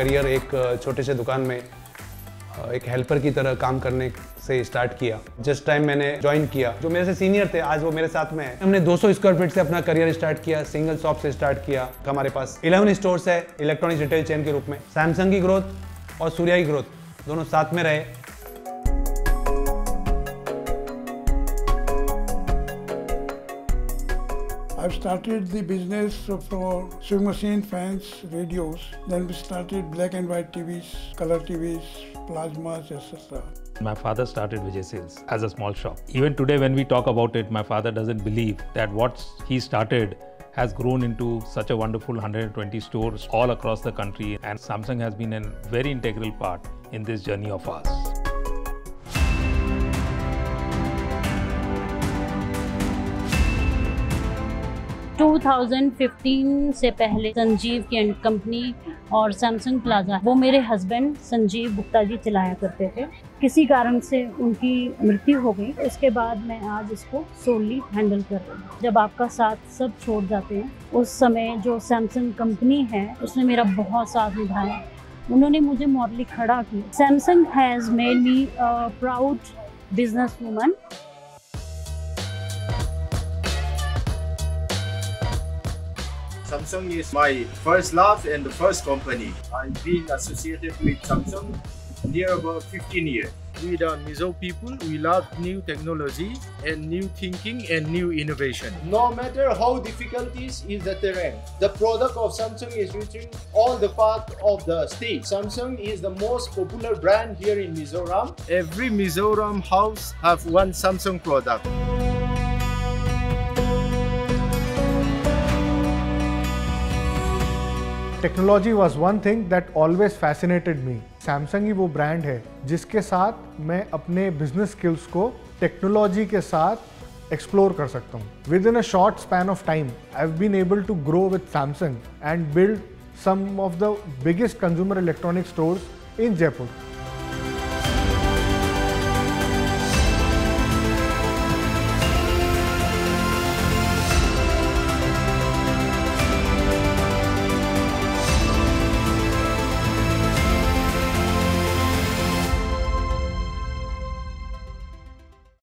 Career एक छोटे से दुकान में एक हेल्पर की तरह काम करने से स्टार्ट किया। जिस टाइम मैंने ज्वाइन किया, जो मेरे से सीनियर थे आज वो मेरे साथ में है। हमने 200 स्क्वायर फीट से अपना करियर स्टार्ट किया, सिंगल शॉप से स्टार्ट किया। हमारे पास 11 स्टोर्स है इलेक्ट्रॉनिक्स रिटेल चेन के रूप में। सैमसंग की ग्रोथ और सूर्या की ग्रोथ दोनों साथ में रहे। I've started the business for sewing machine, fans, radios. Then we started black and white TVs, color TVs, plasmas, etc. My father started Vijay Sales as a small shop. Even today when we talk about it, my father doesn't believe that what he started has grown into such a wonderful 120 stores all across the country. And Samsung has been a very integral part in this journey of ours. In 2015 से पहले संजीव की and company और Samsung plaza वो मेरे husband Sanjeev Gupta ji चलाया करते थे। किसी कारण से उनकी मृत्यु हो गई। इसके बाद मैं आज इसको सोली हैंडल कर रही हूँ। जब आपका साथ सब छोड़ जाते हैं, उस समय जो सैमसंग कंपनी है उसने मेरा बहुत साथ निभाया। उन्होंने मुझे मॉडल खड़ा किया। Samsung has made me a proud business woman. Samsung is my first love and the first company. I've been associated with Samsung near about 15 years. We the Mizo people, we love new technology and new thinking and new innovation. No matter how difficult is the terrain, the product of Samsung is reaching all the part of the state. Samsung is the most popular brand here in Mizoram. Every Mizoram house have one Samsung product. Technology was one thing that always fascinated me. Samsung ही वो brand है जिसके साथ मैं अपने business skills को technology के साथ एक्सप्लोर कर सकता हूँ। With Within a short span of time, I've been able to grow with Samsung and build some of the biggest consumer electronics stores in Jaipur.